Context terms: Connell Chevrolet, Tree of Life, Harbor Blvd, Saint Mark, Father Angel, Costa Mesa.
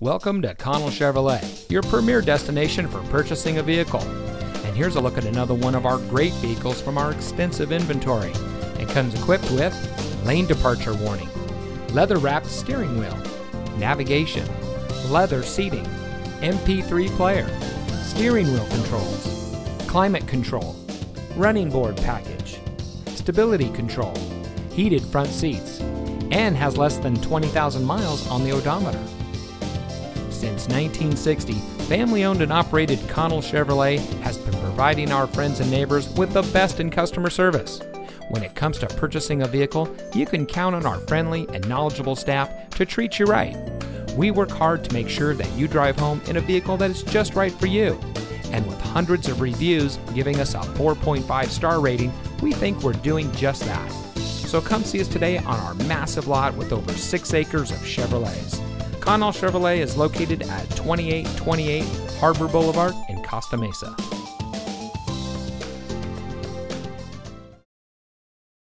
Welcome to Connell Chevrolet, your premier destination for purchasing a vehicle. And here's a look at another one of our great vehicles from our extensive inventory. It comes equipped with lane departure warning, leather-wrapped steering wheel, navigation, leather seating, MP3 player, steering wheel controls, climate control, running board package, stability control, heated front seats, and has less than 20,000 miles on the odometer. Since 1960, family-owned and operated Connell Chevrolet has been providing our friends and neighbors with the best in customer service. When it comes to purchasing a vehicle, you can count on our friendly and knowledgeable staff to treat you right. We work hard to make sure that you drive home in a vehicle that is just right for you. And with hundreds of reviews giving us a 4.5-star rating, we think we're doing just that. So come see us today on our massive lot with over 6 acres of Chevrolets. Connell Chevrolet is located at 2828 Harbor Boulevard in Costa Mesa.